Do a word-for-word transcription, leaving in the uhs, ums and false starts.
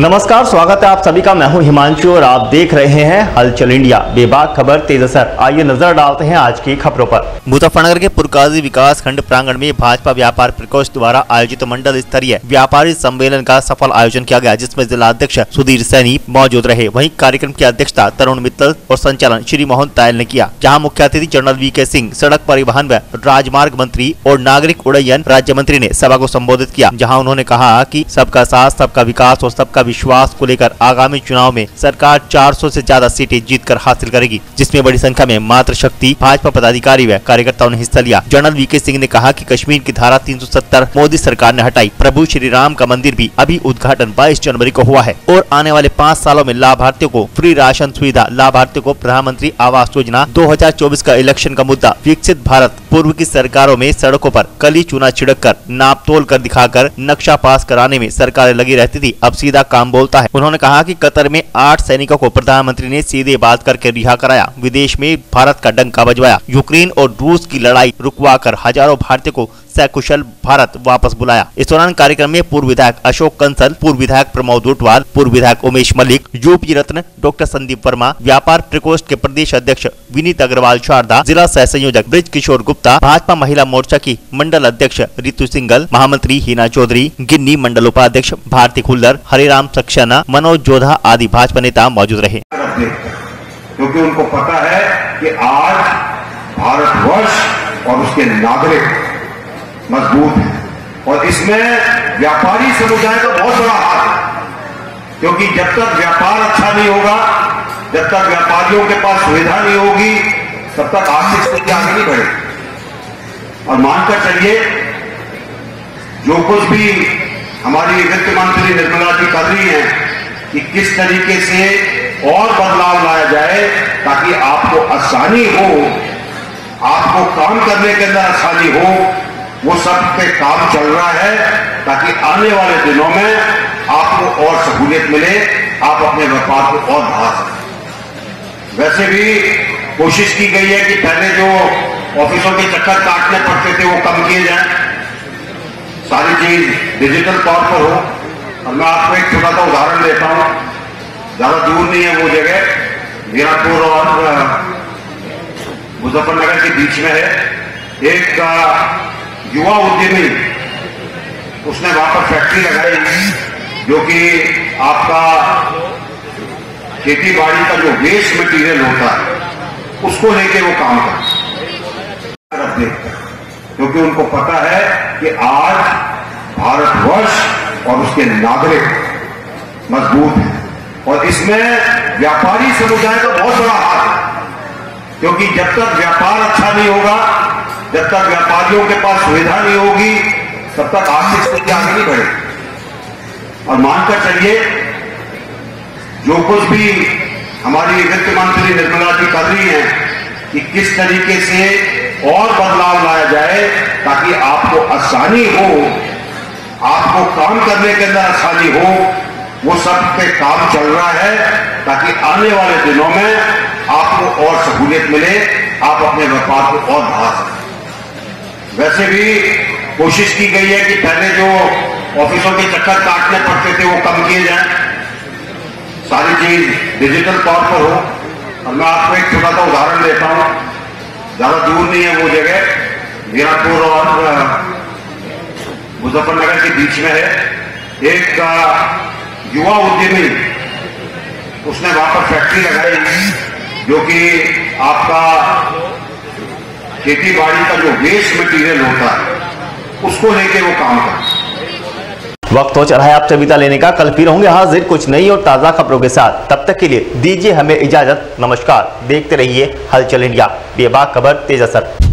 नमस्कार, स्वागत है आप सभी का। मैं हूं हिमांशु और आप देख रहे हैं हलचल इंडिया, बेबाक खबर तेज असर। आइए नजर डालते हैं आज की खबरों पर। मुजफ्फरनगर के पुरकाजी विकास खंड प्रांगण में भाजपा व्यापार प्रकोष्ठ द्वारा आयोजित मंडल स्तरीय व्यापारी सम्मेलन का सफल आयोजन किया गया, जिसमें जिला अध्यक्ष सुधीर सैनी मौजूद रहे। वहीं कार्यक्रम की अध्यक्षता तरुण मित्तल और संचालन श्री मोहन तायल ने किया, जहाँ मुख्य अतिथि जनरल वी के सिंह, सड़क परिवहन व राजमार्ग मंत्री और नागरिक उड्डयन राज्य मंत्री ने सभा को संबोधित किया, जहाँ उन्होंने कहा की सबका साथ, सबका विकास और सबका विश्वास को लेकर आगामी चुनाव में सरकार चार सौ से ज्यादा सीटें जीतकर हासिल करेगी, जिसमें बड़ी संख्या में मातृशक्ति भाजपा पदाधिकारी व कार्यकर्ताओं ने हिस्सा लिया। जनरल वी के सिंह ने कहा कि कश्मीर की धारा तीन सौ सत्तर मोदी सरकार ने हटाई। प्रभु श्री राम का मंदिर भी अभी उद्घाटन बाईस जनवरी को हुआ है और आने वाले पाँच सालों में लाभार्थियों को फ्री राशन सुविधा, लाभार्थियों को प्रधानमंत्री आवास योजना। दो हजार चौबीस का इलेक्शन का मुद्दा विकसित भारत। पूर्व की सरकारों में सड़कों पर कली चूना छिड़क कर, नाप तोल कर दिखाकर नक्शा पास कराने में सरकारें लगी रहती थी, अब सीधा काम बोलता है। उन्होंने कहा कि कतर में आठ सैनिकों को प्रधानमंत्री ने सीधे बात करके रिहा कराया, विदेश में भारत का डंका बजवाया, यूक्रेन और रूस की लड़ाई रुकवाकर हजारों भारतीयों को सकुशल भारत वापस बुलाया। इस दौरान कार्यक्रम में पूर्व विधायक अशोक कंसल, पूर्व विधायक प्रमोद उटवाल, पूर्व विधायक उमेश मलिक, यूपी रत्न डॉक्टर संदीप वर्मा, व्यापार प्रकोष्ठ के प्रदेश अध्यक्ष विनीत अग्रवाल शारदा, जिला सह संयोजक ब्रिज किशोर गुप्ता, भाजपा महिला मोर्चा की मंडल अध्यक्ष रितु सिंघल, महामंत्री हिना चौधरी, गिन्नी मंडल उपाध्यक्ष भारती खुल्लर, हरिराम सक्सेना, मनोज जोधा आदि भाजपा नेता मौजूद रहे। क्योंकि उनको पता है कि आज भारतवर्ष और उसके नागरिक मजबूत है और इसमें व्यापारी समुदाय का बहुत बड़ा हाथ है, क्योंकि जब तक व्यापार अच्छा नहीं होगा, जब तक व्यापारियों के पास सुविधा नहीं होगी, तब तक आर्थिक स्थिति आगे नहीं बढ़ेगी। और मानकर चलिए, जो कुछ भी हमारी वित्त मंत्री निर्मला जी कर रही है कि किस तरीके से और बदलाव लाया जाए ताकि आपको आसानी हो, आपको काम करने के अंदर आसानी हो, वो सब पे काम चल रहा है ताकि आने वाले दिनों में आपको और सहूलियत मिले, आप अपने व्यापार को और बढ़ा सकें। वैसे भी कोशिश की गई है कि पहले जो ऑफिसों के चक्कर काटने पड़ते थे वो कम किए जाएं, सारी चीज डिजिटल तौर पर हो। अब मैं आपको एक छोटा सा उदाहरण देता हूँ, ज्यादा दूर नहीं है वो जगह, मीरापुर और मुजफ्फरनगर के बीच में है। एक युवा उद्यमी, उसने वहां पर फैक्ट्री लगाई जो कि आपका खेती बाड़ी का जो वेस्ट मटेरियल होता है उसको लेके वो काम करता है, क्योंकि उनको पता है कि आज भारतवर्ष और उसके नागरिक मजबूत हैं और इसमें व्यापारी समुदाय का बहुत बड़ा हाथ है, क्योंकि जब तक व्यापार अच्छा नहीं होगा, जब तक व्यापारियों के पास सुविधा नहीं होगी, तब तक आर्थिक स्थिति आगे नहीं बढ़ेगी। और मानकर चलिए, जो कुछ भी हमारी वित्त मंत्री निर्मला जी कर रही है कि किस तरीके से और बदलाव लाया जाए ताकि आपको आसानी हो, आपको काम करने के अंदर आसानी हो, वो सब पे काम चल रहा है ताकि आने वाले दिनों में आपको और सहूलियत मिले, आप अपने व्यापार को और बढ़ा सकें। वैसे भी कोशिश की गई है कि पहले जो ऑफिसों के चक्कर काटने पड़ते थे वो कम किए जाएं, सारी चीज डिजिटल तौर पर हो। और मैं आपको एक छोटा सा उदाहरण देता हूँ, ज्यादा दूर नहीं है वो जगह, मीरापुर और मुजफ्फरनगर के बीच में है। एक युवा उद्यमी, उसने वहां पर फैक्ट्री लगाई जो कि आपका खेती बाड़ी का जो वेस्ट मटेरियल होता है उसको लेके वो काम करता। वक्त हो चला है आपसे विदा लेने का, कल फिर होंगे हाजिर कुछ नई और ताज़ा खबरों के साथ। तब तक के लिए दीजिए हमें इजाजत। नमस्कार, देखते रहिए हलचल इंडिया, बेबाक खबर तेज असर।